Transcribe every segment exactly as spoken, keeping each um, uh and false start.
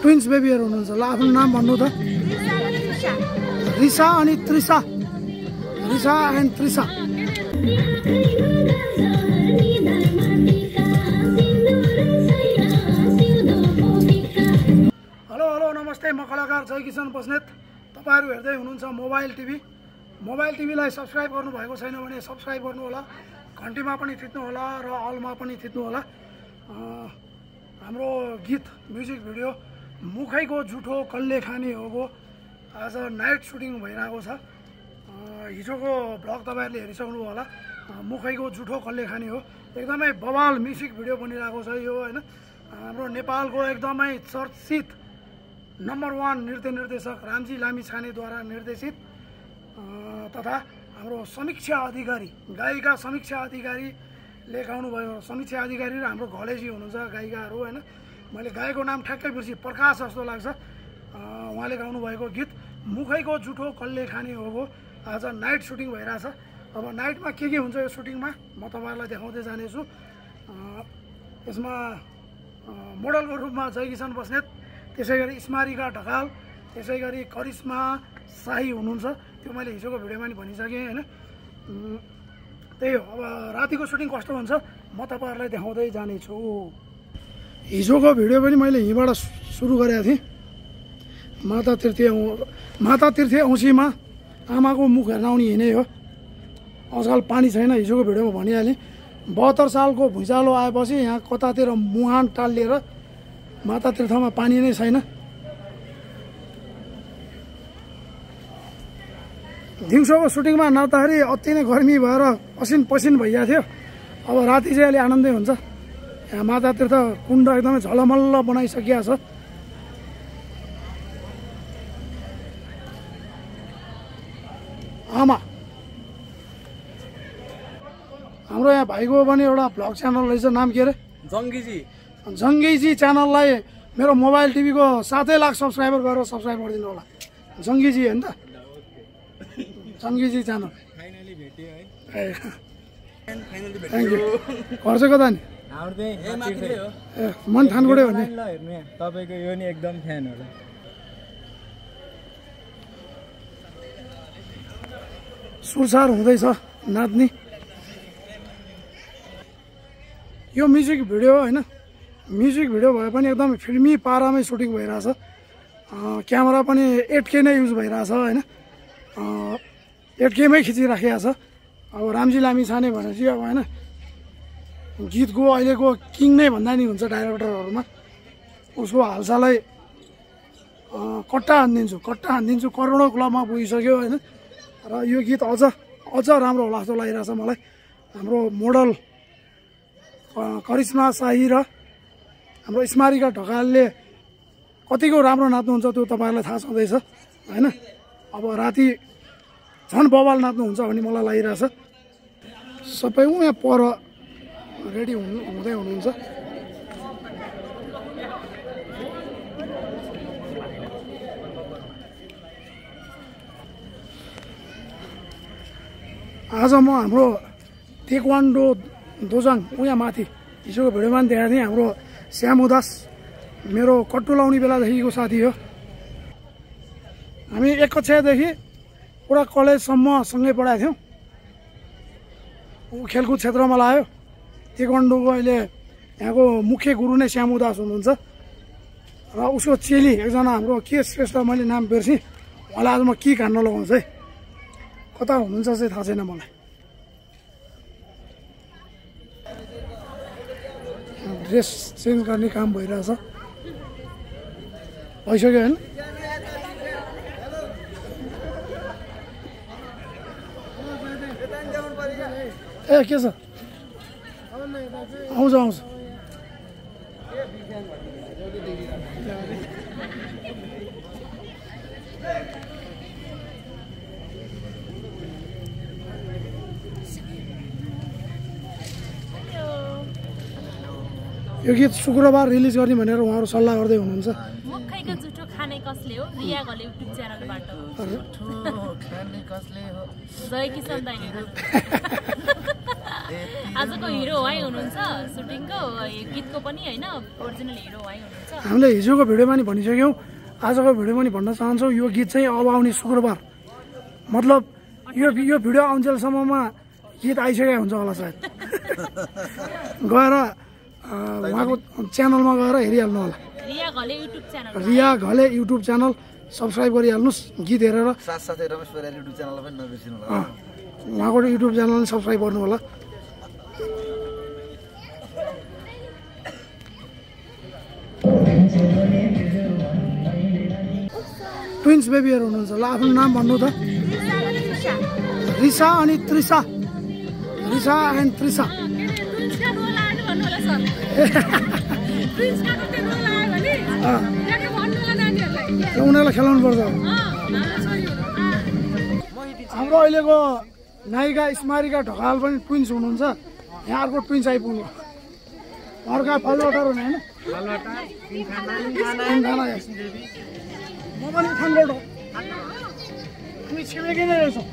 Twins बेबीहरु हुनुहुन्छ ल आफ्नो नाम भन्नु त रिसा अनि Trisa Risa and Trisa hello hello नमस्ते म कलाकार जयकिशन बस्नेत तपाईहरु हेर्दै हुनुहुन्छ मोबाइल टिभी मोबाइल टिभीलाई सब्स्क्राइब गर्नु भएको छैन भने सब्स्क्राइब गर्नु होला घण्टीमा पनि थिच्नु होला र अलमा पनि थिच्नु होला हाम्रो गीत म्युजिक भिडियो मुखैको जुठो कल्ले खाने हो आज नाइट सुटिङ भइरहेको छ हिजोको भ्लग तपाईहरुले हेरिसक्नु होला मुखैको जुठो कल्ले खाने हो एकदमै बवाल म्युजिक भिडियो बनिरहेको छ यो हैन हाम्रो नेपालको एकदमै चर्चित नम्बर एक नृत्य निर्देशक रामजी लामिछानेद्वारा निर्देशित तथा हाम्रो समीक्षा अधिकारी गायिका समीक्षा अधिकारीले गाउनुभयो समीक्षा अधिकारी र हाम्रो घलेजी हुनुहुन्छ गायिकाहरु हैन मैले गाएको नाम ठ्याक्कै बिर्सी प्रकाश जस्तो लाग्छ उहाँले गाउनुभएको गीत मुखैको जुठो कल्ले खाने हो आज नाइट सुटिङ भइरहेछ अब नाइटमा के के हुन्छ यो सुटिङमा म तपाईहरुलाई देखाउँदै जानेछु यसमा मोडलको रूपमा जयकिशन बस्नेत त्यसैगरी स्मरिका ढकाल त्यसैगरी करिश्मा शाही हुनुहुन्छ त्यो मैले हिजोको भिडियोमा नि भनिसकेँ हैन त्यही हो अब रातिको सुटिङ कस्तो हुन्छ म तपाईहरुलाई देखाउँदै जानेछु हिजोको भिडियो पनि मैले यहीँबाट सुरु गरेको थिएँ माता तीर्थ माता तीर्थ औँसीमा आमाको मुख हेर्न आउने हिँडे हो आजकल पानी छैन हिजोको भिडियोमा भनिहालेँ बहत्तर सालको भुइँचालो आएपछि यहाँ कतातिर मुहान टालिएर माता तीर्थमा पानी नै छैन दिउँसोको सुटिङमा नआउँदाखेरि अति नै गर्मी भएर असिन पसिन भइएको थियो अब राति चाहिँ अलि आनन्दै हुन्छ यहाँ माता तीर्थ कुण्ड एकदमै झलमल्ल बनाइसकिया छ आमा हाम्रो यहाँ भाइको पनि एउटा भ्लग च्यानल रहेछ नाम के अरे जङ्गीजी जङ्गीजी च्यानललाई मेरो मोबाइल टिभीको सातै लाख सब्सक्राइबर गरेर सब्सक्राइब गरिदिनु होला जङ्गीजी हैन त जङ्गीजी च्यानल फाइनली भेट्यो है थ्याङ्क यू घर चाहिँ कता नि मन थानगुडे हो नि तपाईको यो नि एकदम फ्यान हो सुरसार हुँदैछ नाच्नी यो म्युजिक भिडियो हैन म्युजिक भिडियो भए पनि एकदम फिल्मी पारामै सुटिङ भइराछ क्यामेरा पनि एट के नै युज भइराछ हैन एट के मै खिचिराखेको छ अब रामजी लामिछाने भनेपछि अब हैन गीतको अहिलेको किङ नै भन्दा नि हुन्छ डाइरेक्टरहरुमा उसको हालसालै कट्टा हान्दिन्छु कट्टा हान्दिन्छु करोडौं क्लबमा पुगिसक्यो हैन र यो गीत अझ अझ राम्रो होला जस्तो लागिरहेछ मलाई हाम्रो मोडल करिश्मा शाही र हाम्रो स्मरिका ढकालले कतिको राम्रो नाच्नुहुन्छ त्यो तपाईहरुलाई थाहा छँदैछ हैन अब राति झन् बवाल नाच्नुहुन्छ भन्ने मलाई लागिरहेछ सबै उ यहाँ पर रेडी हुनु हुँदै हुनुहुन्छ आज म हाम्रो तेक्वान्डो दोजाङ उहाँ माथि हिजोको भिडियोमा पनि देखाएको थिएँ हाम्रो श्याम उदास मेरो कट्टु लाउने बेलादेखिको साथी हो हामी एक कक्षादेखि पुरा कलेजसम्म सँगै पढाएको थियौँ खेलकुद क्षेत्रमा लायो। ताइक्वान्डोको अहिले यहाँको मुख्य गुरु नै श्याम उदास हुनुहुन्छ र उसको चेली एकजना हाम्रो के श्रेष्ठ, मैले नाम बिर्सेँ, उहाँलाई आज म के खान लगाउँछु है, कता हुनुहुन्छ चाहिँ थाहा छैन मलाई। ड्रेस चेन्ज गर्ने काम भइरहेछ, भइसक्यो होइन। ए के छ, आउँछ आउँछ। यो गीत शुक्रबार रिलिज गर्ने भनेर उहाँहरू सल्लाह गर्दै हुनुहुन्छ। मुखाइको जुठो खाने कसले हो, रिया घले युट्युब च्यानलबाट। जुठो खाने कसले हो, जयकिशन दाइ आजको हिरो है हुनुहुन्छ सुटिङको, गीतको पनि हैन ओरिजिनल हिरो है हुनुहुन्छ। हामीले हिजोको भिडियोमा नि भनिसक्यौ, आजको भिडियोमा नि भन्न चाहन्छौ, यो गीत चाहिँ अब आउने शुक्रबार, मतलब यो यो भिडियो आउन्जेलसम्ममा गीत आइसकेको हुन्छ होला सायद। गएर उहाँको च्यानलमा गएर हेरिहाल्नु होला, Riya Ghale YouTube channel, Riya Ghale YouTube channel subscribe गरिहाल्नुस् गीत हेरेर। साथसाथै रमेश भैया युट्युब च्यानललाई पनि नबिर्सिनु होला, उहाँको युट्युब च्यानल सब्स्क्राइब गर्नु होला। ट्विन्स बेबीहरू हुनुहुन्छ, ल आफ्नो नाम भन्नु त। रिसा अनि त्रिसा, रिसा एन्ड त्रिसा। उनीहरूलाई खेलाउनु पर्छ। हाम्रो अहिलेको नायिका स्मरिका ढकाल पनि ट्विन्स हुनुहुन्छ। यहाँ अर्को ट्विन्स आइपुग्नु, अर्का फलवाटर हुने होइन। म पनि खानबाट हो, हामी छिमेकी नै रहेछौँ।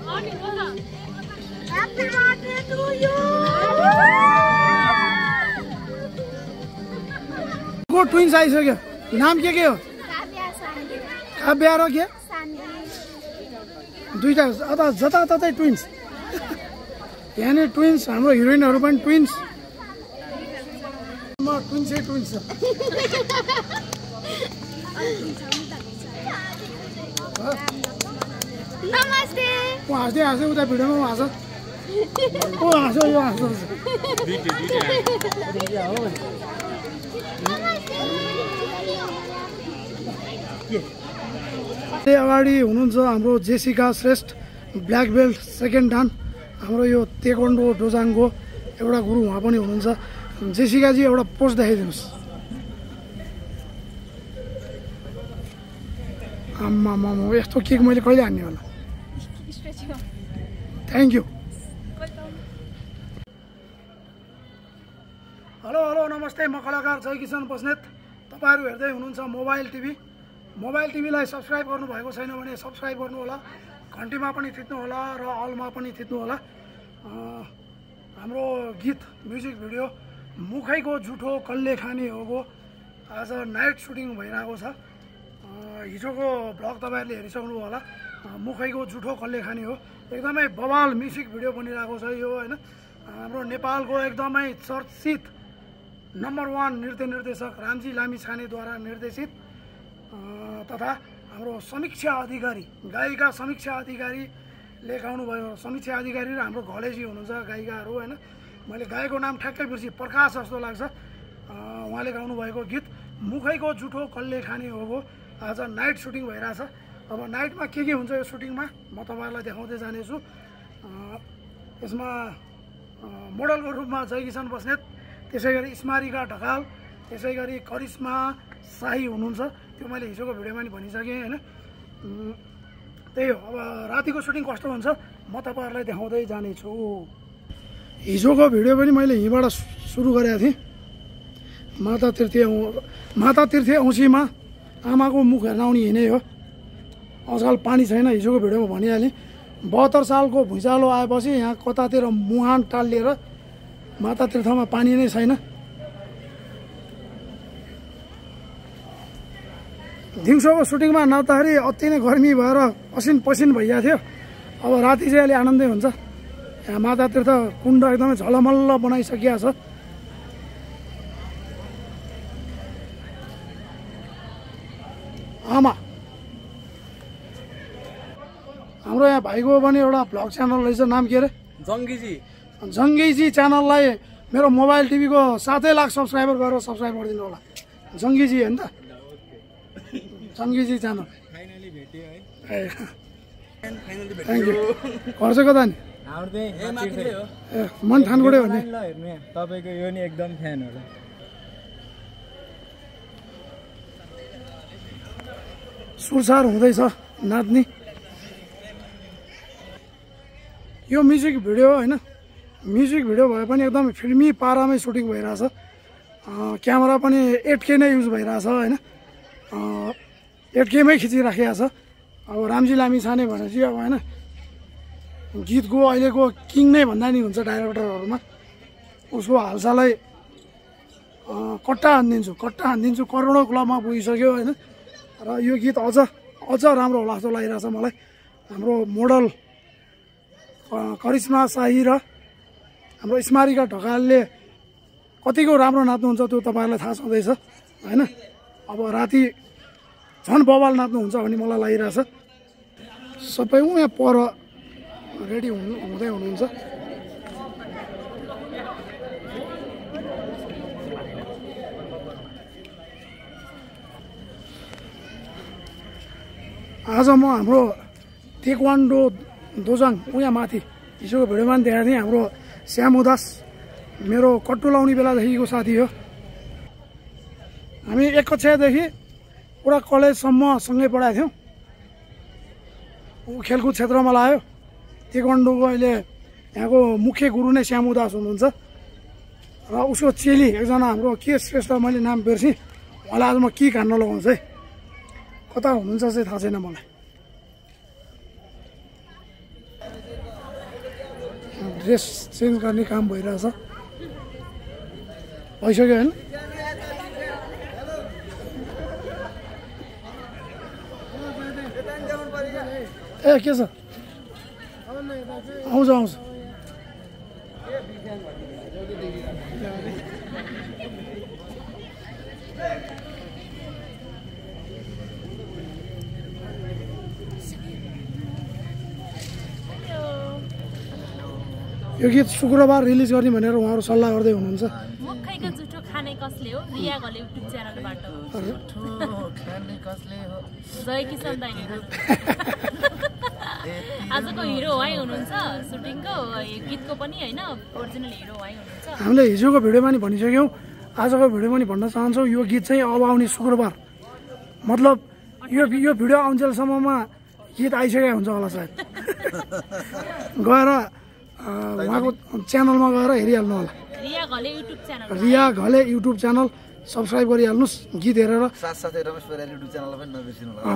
को ट्विन्स आइसक्यो। नाम के के हो? काव्य र के? दुईटा अथवा जताततै ट्विन्स। यहाँ नै ट्विन्स, हाम्रो हिरोइनहरू पनि ट्विन्स। म ट्विन्सै ट्विन्स छ। नमस्ते। म हाँस्दै हाँस्दै उता भिडियोमा हाँस। को हाँस यो हाँस। दुईटी दुईटी हो। अगाडि हुनुहुन्छ हाम्रो Jessica Shrestha, black belt second dan, हाम्रो यो ताइक्वान्डो डोजाङको एउटा गुरु उहाँ पनि हुनुहुन्छ। जेसिकाजी एउटा पोस्ट देखाइदिनुहोस्। आम्मामा यस्तो केक मैले कहिले हान्ने होला। Thank you. हेलो हेलो नमस्ते, म कलाकार जयकिशन बस्नेत, तपाईहरू हेर्दै हुनुहुन्छ मोबाइल टिभी। मोबाइल टिभीलाई सब्स्क्राइब गर्नुभएको छैन भने सब्स्क्राइब गर्नु होला, घन्टीमा पनि थिच्नु होला र अलमा पनि थिच्नु होला। हाम्रो गीत म्युजिक भिडियो मुखैको जुठो कसले खाने होको आज नाइट सुटिङ भइरहेको छ। हिजोको भ्लग तपाईँहरूले हेरिसक्नु होला, मुखैको जुठो कसले खाने हो, एकदमै बवाल म्युजिक भिडियो बनिरहेको छ यो होइन। हाम्रो नेपालको एकदमै चर्चित नम्बर वान नृत्य निर्देशक रामजी लामिछानेद्वारा निर्देशित तथा हाम्रो समीक्षा अधिकारी, गायिका समीक्षा अधिकारीले गाउनुभयो। समीक्षा अधिकारी र हाम्रो घलेजी हुनुहुन्छ गायिकाहरू होइन। मैले गायकको नाम ठ्याक्कै बिर्सेँ, प्रकाश जस्तो लाग्छ। उहाँले गाउनुभएको गीत मुखैको जुठो कसले खाने होको आज नाइट सुटिङ भइरहेछ। अब नाइटमा के के हुन्छ यो सुटिङमा म तपाईँहरूलाई देखाउँदै जानेछु। यसमा मोडलको रूपमा जयकिशन बस्नेत, त्यसै गरी स्मरिका ढकाल, त्यसै गरी करिश्मा शाही हुनुहुन्छ। त्यो मैले हिजोको भिडियोमा नि भनिसकेँ होइन। त्यही हो, अब रातिको सुटिङ कस्तो हुन्छ म तपाईँहरूलाई देखाउँदै जानेछु। हिजोको भिडियो पनि मैले यहीँबाट सुरु गरेको थिएँ। माता तीर्थे माता तीर्थे औँसीमा आमाको मुख हेर्न आउने हिँडे हो। आजकल पानी छैन, हिजोको भिडियोमा भनिहालेँ। बहत्तर सालको भुइँचालो आएपछि यहाँ कतातिर मुहान टालिएर माता तीर्थमा पानी नै छैन। दिउँसोको सुटिङमा नाच्दाखेरि अति नै गर्मी भएर असिन पसिन भइएको थियो। अब राति चाहिँ अलि आनन्दै हुन्छ। यहाँ माता तीर्थ कुण्ड एकदमै झलमल्ल बनाइसकेको छ। आमा हाम्रो यहाँ भाइको पनि एउटा भ्लग च्यानल रहेछ, नाम के अरे जङ्गीजी, जङ्गीजी च्यानललाई मेरो मोबाइल टिभी को सात लाख सब्सक्राइबर गरेर सब्सक्राइब गरिदिनु होला। जङ्गीजी हैन त, जङ्गीजी च्यानल फाइनली भेटे है। फाइनली भेट्यो। खर्च कता नि आउँदै ए मात्रै हो। ए मन थानगुडे हो नि ल हेर्नु यहाँ तपाईको यो नि एकदम फ्यान हो। सुरसार हुँदैछ नाच्ने यो म्युजिक भिडियो हैन, म्युजिक भिडियो भए पनि एकदम फिल्मी पारामै सुटिङ भइराछ। क्यामेरा पनि एट के नै युज भइराछ हैन, एट के मै खिचिराखेको छ। अब रामजी लामिछाने भनेपछि अब हैन गीत को अहिलेको किङ नै भन्दा नि हुन्छ डाइरेक्टरहरुमा। उसको हालसालै कट्टा हान्दिन्छु कट्टा हान्दिन्छु करोडौं क्लबमा पुगिसक्यो हैन, र यो गीत अझ अझ राम्रो होला जस्तो लागिराछ मलाई। हाम्रो मोडल करिश्मा शाही र हाम्रो स्मरिका ढकालले कतिको राम्रो नाच्नुहुन्छ त्यो तपाईहरुलाई थाहा छँदैछ हैन। अब राति झन् बवाल नाच्नुहुन्छ भन्ने मलाई लागिराछ। सबै उ यहाँ पर रेडी हुनु हुँदै हुनुहुन्छ। आज म हाम्रो तेक्वान्डो दोजाङ उहाँ माथि हिजोको भिडियोमा पनि देखाएको थिएँ। हाम्रो श्याम उदास मेरो कट्टु लाउने बेलादेखिको साथी हो। हामी एक कक्षादेखि पुरा कलेजसम्म सँगै पढाएको थियौँ। ऊ खेलकुद क्षेत्रमा लाग्यो। तेक्वान्डोको अहिले यहाँको मुख्य गुरु नै श्याम उदास हुनुहुन्छ र उसको चेली एकजना हाम्रो के श्रेष्ठ, मैले नाम बिर्सेँ, उहाँलाई आज म के खान्न लगाउँछु है, कता हुनुहुन्छ चाहिँ थाहा छैन मलाई। ड्रेस चेन्ज गर्ने काम भइरहेछ, भइसक्यो होइन। ए के छ आउँछ आउँछ यो गीत शुक्रबार रिलिज गर्ने भनेर उहाँहरू सल्लाह गर्दै हुनुहुन्छ। मुखाइको जुठो खाने कसले हो रिया घले युट्युब च्यानलबाट जयकिशन दाइ आजको हिरो उहाँ हुनुहुन्छ सुटिङको, गीतको पनि हैन ओरिजिनल हिरो उहाँ हुनुहुन्छ। हामीले हिजोको भिडियोमा नि भनिसक्यौं, आजको भिडियोमा नि भन्न चाहन्छौं यो गीत चाहिँ अब आउने शुक्रबार, मतलब यो यो भिडियो आउन्जेलसम्ममा गीत आइसकेको हुन्छ होला सायद। गएर उहाँको च्यानलमा गएर हेरिहाल्नु होला, Riya Ghale YouTube channel, Riya Ghale YouTube channel subscribe गरिहाल्नुस् गीत हेरेर। साथसाथै रमेश परियाल युट्युब च्यानललाई पनि नबिर्सिनु होला,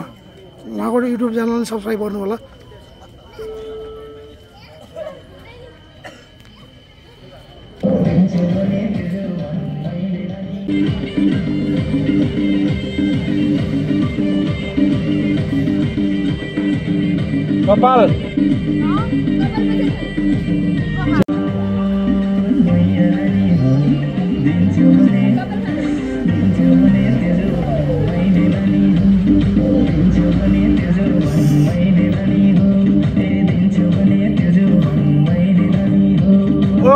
उहाँको युट्युब च्यानल सब्स्क्राइब गर्नु होला। कपाल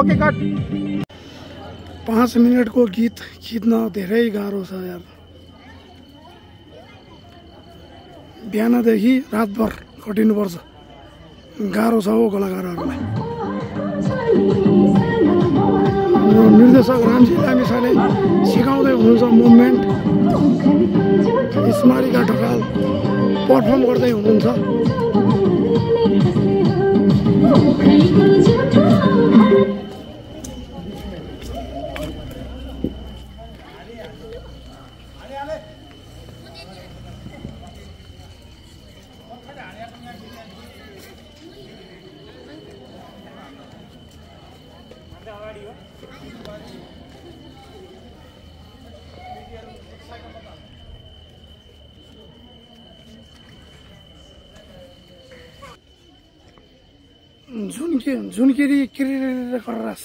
ओके कट। पाँच मिनट को गीत खिच्न धेरै गाह्रो छ यार, बिहानदेखि रातभर खटिनुपर्छ, गाह्रो छ हो कलाकारहरूलाई। निर्देशक रामजी लामिछाने सिकाउँदै हुनुहुन्छ मुभमेन्ट, स्मरिका ढकाल पर्फर्म गर्दै हुनुहुन्छ। झुनकी झुनकिरी किरिर गरेरस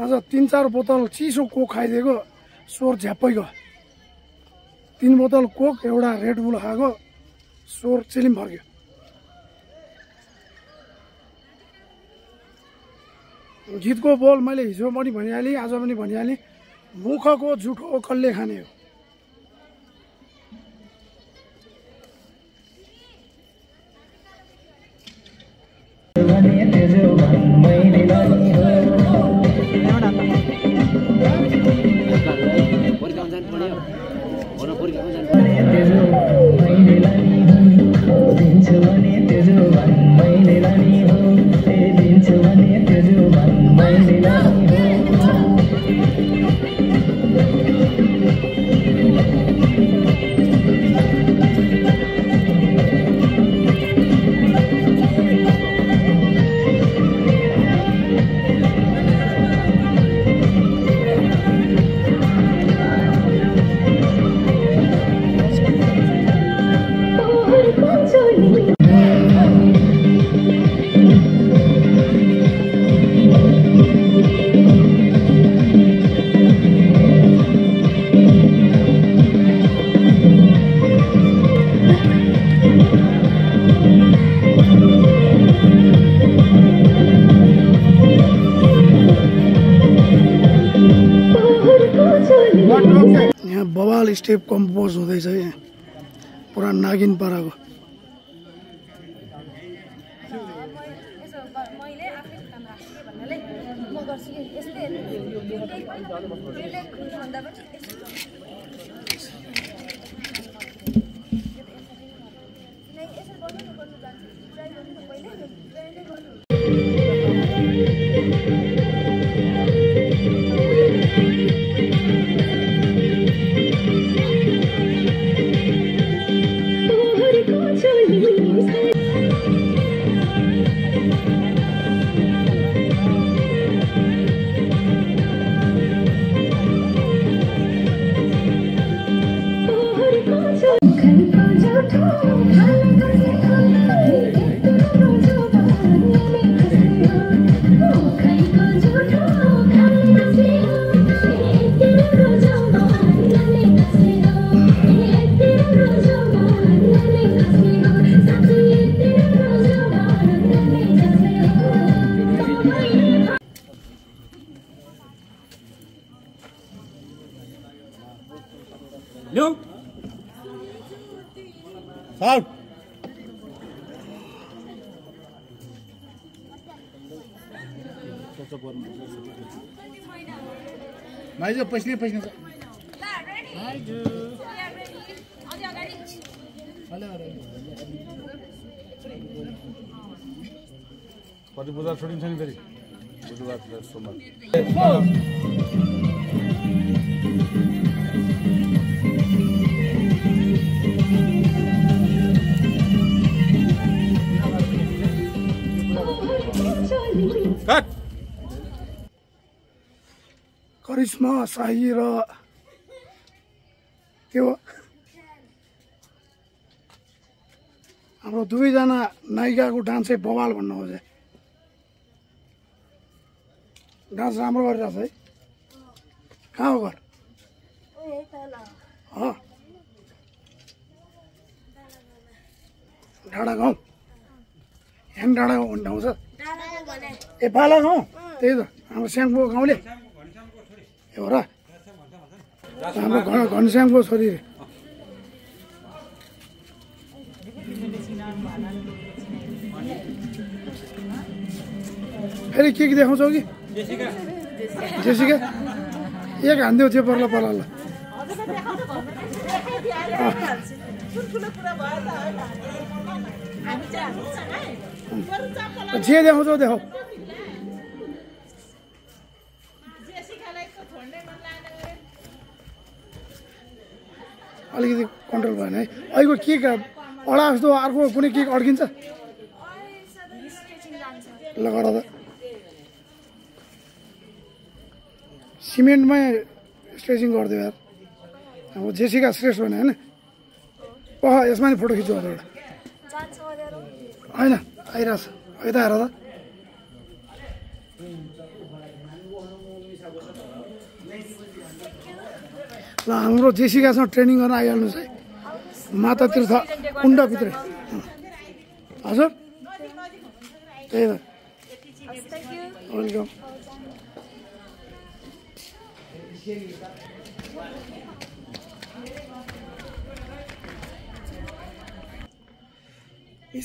आज तीन चार बोतल चिसो कोक खाइदिएको स्वर झ्याप्पै गयो। तीन बोतल कोक एउटा रेड बुल खाएको स्वर चिलिम फर्क्यो। गीत को बोल मैले हिजो पनि भनिहालेँ आज पनि भनिहालेँ, मुखको जुठो कसले खाने हो। स्टेप कम्पोज हुँदैछ यहाँ पुरा नागिन पराको। माइजो पछिले पछिले माइजो अझै अगाडि भले भले कति बजार छोडिन्छ नि फेरि बुधबार सोमबार कट। करिश्मा शाही र त्यो हाम्रो दुवैजना नायिकाको डान्सै बवाल भन्नु खोजे। डान्स राम्रो गरिरहेछ है। कहाँ हो घर? डाँडा गाउँ ह्याङ डाँडा गाउँ भन्ने ठाउँ छ ए पाला गाउँ, त्यही त हाम्रो स्याङपो गाउँले हो र हाम्रो घर घनश्यामको छोरी। फेरि के के देखाउँछौ कि जेसिका जेसिका एक हान्दियो थियो पर्ला पर्ला ल जे देखाउँछौ देखाउ। अलिकति कन्ट्रोल भएन है। अहिलेको केक अडा जस्तो अर्को कुनै केक अड्किन्छ ल गर त। सिमेन्टमै स्ट्रेचिङ गरिदियो यार। अब जेसिका श्रेष्ठ भने होइन, अह यसमा नि फोटो खिच्छु। एउटा होइन आइराछ है त हेर त ल हाम्रो जेसिकासँग ट्रेनिङ गर्न आइहाल्नुस् है माता तीर्थ कुण्ड भित्र हजुर त्यही त वेलकम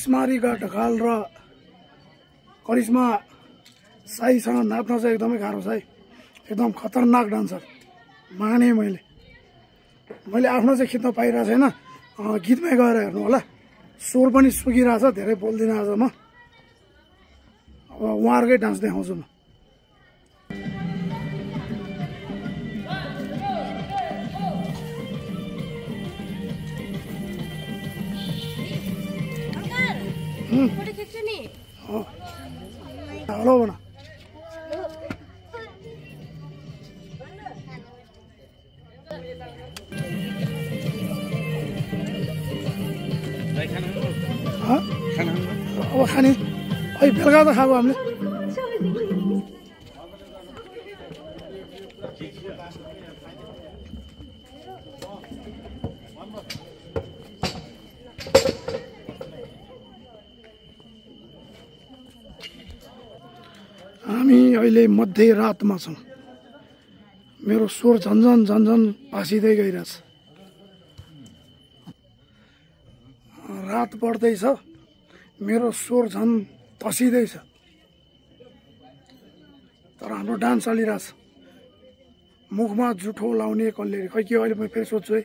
स्मरिका ढकाल र करिश्मा शाहीसँग नाच्न चाहिँ एकदमै गाह्रो छ है। एकदम खतरनाक डान्सर माने मैले मैले आफ्नो चाहिँ खिच्न पाइरहेको छैन। गीतमै गएर हेर्नु होला। स्वर पनि सुकिरहेछ, धेरै बोल्दिनँ आज म। अब उहाँहरूकै डान्स देखाउँछु म। हेलो भन अब खाने अ बेलुका त खाएको हामीले हामी अहिले मध्यरातमा छौँ। मेरो स्वर झन्झन झन्झन भासिँदै गइरहेछ। रात बढ्दैछ, मेरो स्वर झन् तसिँदैछ, तर हाम्रो डान्स चलिरहेछ। मुखमा जुठो लाउने कसले खै के अहिले म फेरि सोध्छु है।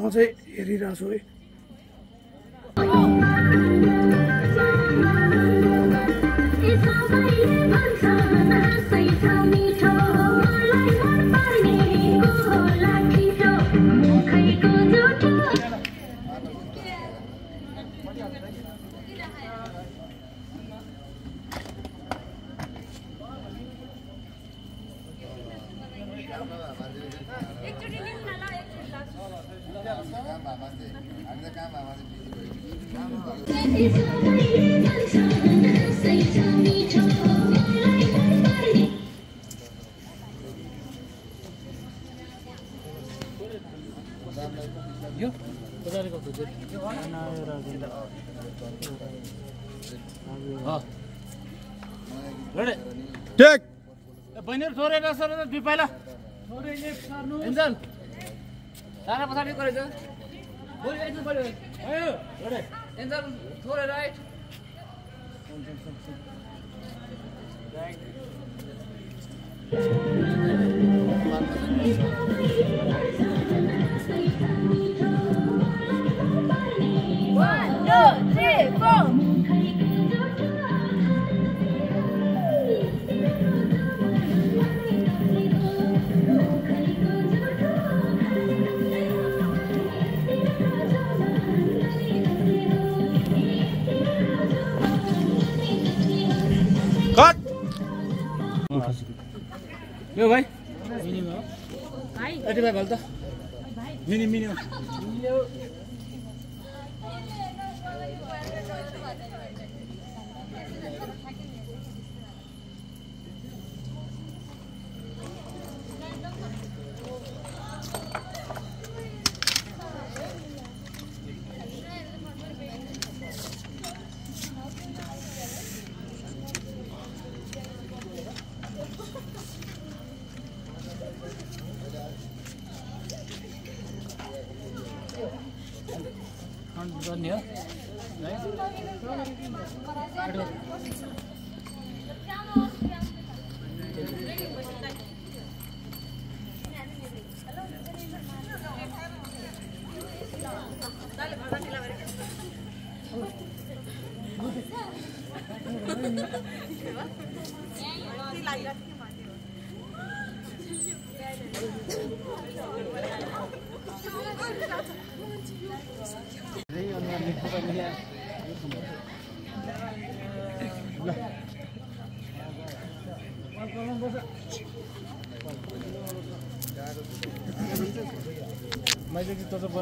म चाहिँ हेरिरहेको छु है। एटी फाइव हाल तो मिनी मिनिमम धन्य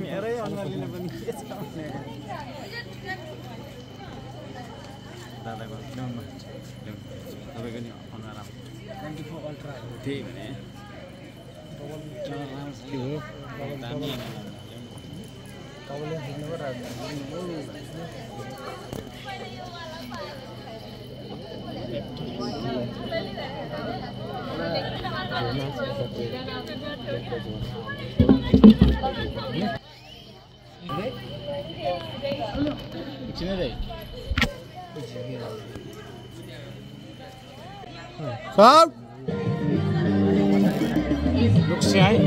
मेरै अन्ना लिने पनि के छ भने दादाको नाममा तपाईको नि अनाराम ट्वेन्टी फोर अल्ट्रा त्यही भने डबल राम के हो दामी डबल हेर्नु र राम सब लोग से आए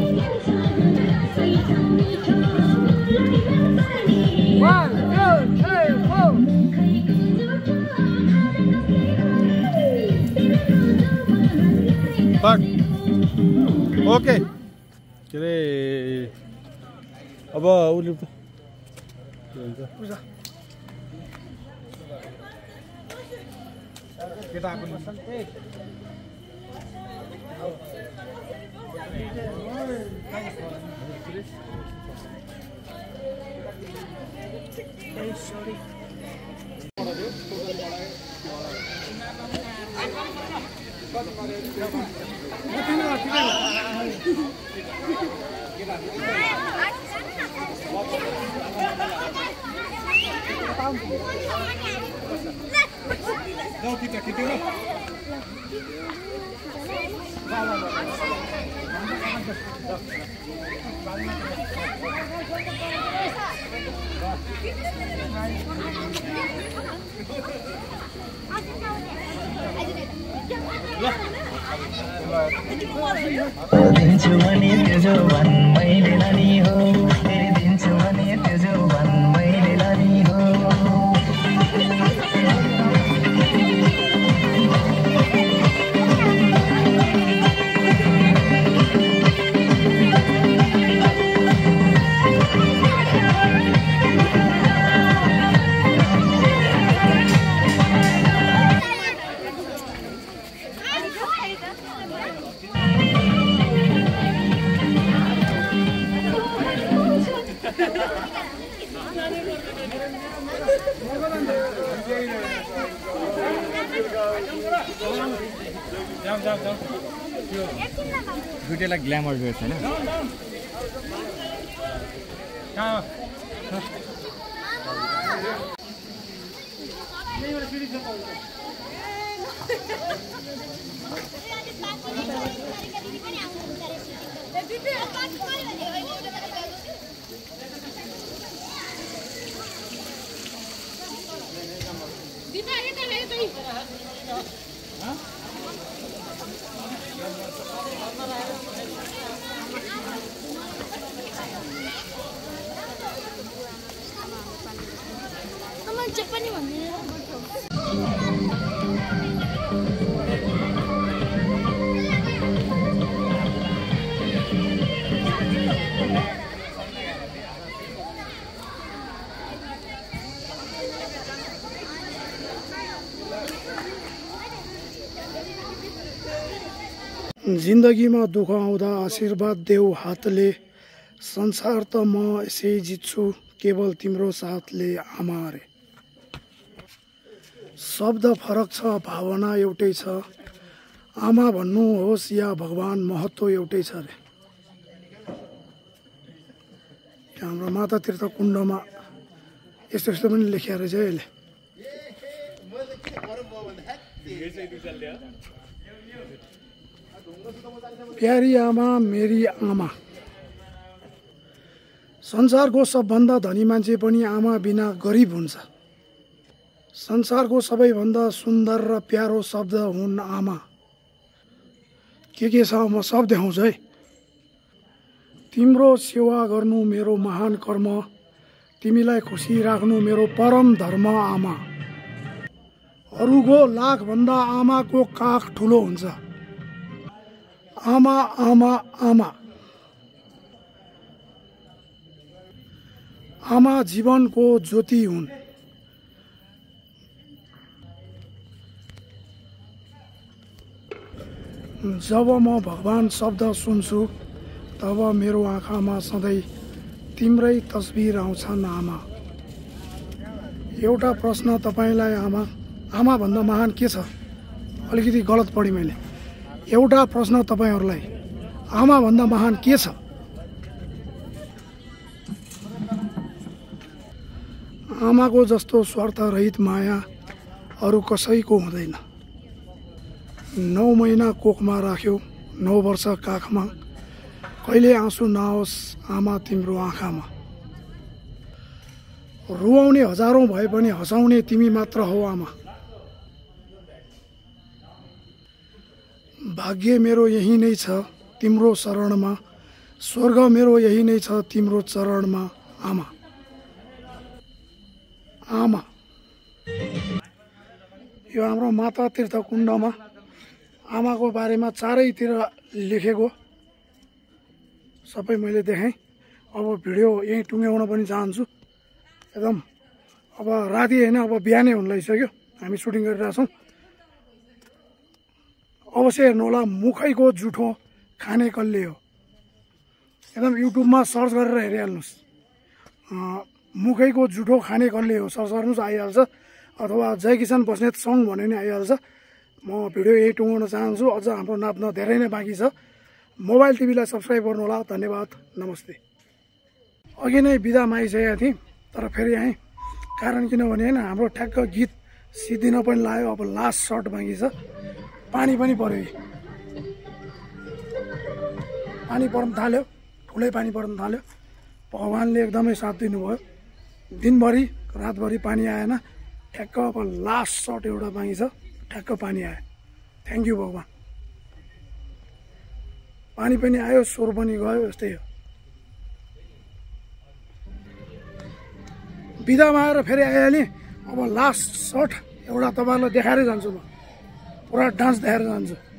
ओके चले अब उल्लू केटा पनि जाओ कितना कितना तेरी जवानी ते जवान मैले लानी हो तेरी दिन जवानी ते जवान मैले लानी हो like glamour dress hai na चप्पल नहीं जिंदगी में दुख आउँदा आशीर्वाद देऊ हातले, संसार त म यसै जित्छु केवल तिम्रो साथले आमा रे। शब्द फरक छ भावना एउटै छ, आमा भन्नु होस् या भगवान महत्त्व एउटै छ रे। हाम्रो माता तीर्थ कुण्डमा यस्तो यस्तो पनि लेखेको रहेछ यसले। प्यारी आमा मेरी आमा, संसारको सबभन्दा धनी मान्छे पनि आमा बिना गरिब हुन्छ। संसारको सबैभन्दा सुन्दर र प्यारो शब्द हुन् आमा। के के छ म सब देखाउँछु है। तिम्रो सेवा गर्नु मेरो महान कर्म, तिमीलाई खुसी राख्नु मेरो परम धर्म आमा। अरूको लाखभन्दा आमाको काख ठुलो हुन्छ। आमा आमा आमा आमा जीवनको ज्योति हुन्। जब म भगवान शब्द सुन्छु तब मेरो आँखामा सधैँ तिम्रै तस्बिर आउँछन् आमा। एउटा प्रश्न तपाईलाई आमा, आमा भन्दा महान के छ? अलिकति गलत पढेँ मैले। एउटा प्रश्न तपाईहरुलाई, आमा भन्दा महान के छ? आमाको जस्तो स्वार्थरहित माया अरू कसैको हुँदैन। नौ महिना कोखमा राख्यो, नौ वर्ष काखमा, कहिले आँसु नआओस् आमा तिम्रो आँखामा। रुवाउने हजारौं भए पनि हँसाउने तिमी मात्र हो आमा। भाग्य मेरो यही नै छ तिम्रो शरणमा, स्वर्ग मेरो यही नै छ तिम्रो चरणमा आमा। आमा यो हाम्रो माता तीर्थ कुण्डमा आमाको बारेमा चारैतिर लेखेको सबै मैले देखेँ। अब भिडियो यहीँ टुङ्ग्याउन पनि चाहन्छु एकदम। अब राति होइन, अब बिहानै हुन लागिसक्यो, हामी सुटिङ गरिरहेछौँ। अवश्य हेर्नुहोला, मुखैको जुठो खाने कसले हो। एकदम युट्युबमा सर्च गरेर हेरिहाल्नुहोस्, मुखैको जुठो खाने कसले हो सर्च गर्नुहोस्, आइहाल्छ। अथवा जयकिशन बस्नेत सङ्ग भन्यो नि आइहाल्छ। म भिडियो यही टुङ्गाउन चाहन्छु। अझ हाम्रो नाप्न धेरै नै बाँकी छ। मोबाइल टिभीलाई सब्सक्राइब गर्नुहोला। धन्यवाद, नमस्ते। अघि नै बिदा मागिसकेको थिएँ तर फेरि आएँ, कारण किनभने होइन हाम्रो ठ्याक्क गीत सिद्धिन पनि लाग्यो। अब लास्ट सर्ट बाँकी छ। पानी पनि पर्यो, पानी पर्न थाल्यो, ठुलै पानी पर्न थाल्यो। भगवान्ले एकदमै साथ दिनुभयो, दिनभरि रातभरि पानी आएन। ठ्याक्क अब लास्ट सर्ट एउटा बाँकी छ, ठ्याक्क पानी आयो। थ्याङ्क यू भगवान्। पानी पनि आयो, स्वर पनि गयो, यस्तै हो। बिदामा आएर फेरि आइहालेँ। अब लास्ट सर्ट एउटा तपाईँहरूलाई देखाएरै जान्छु म, पुरा डान्स देखाएर जान्छु।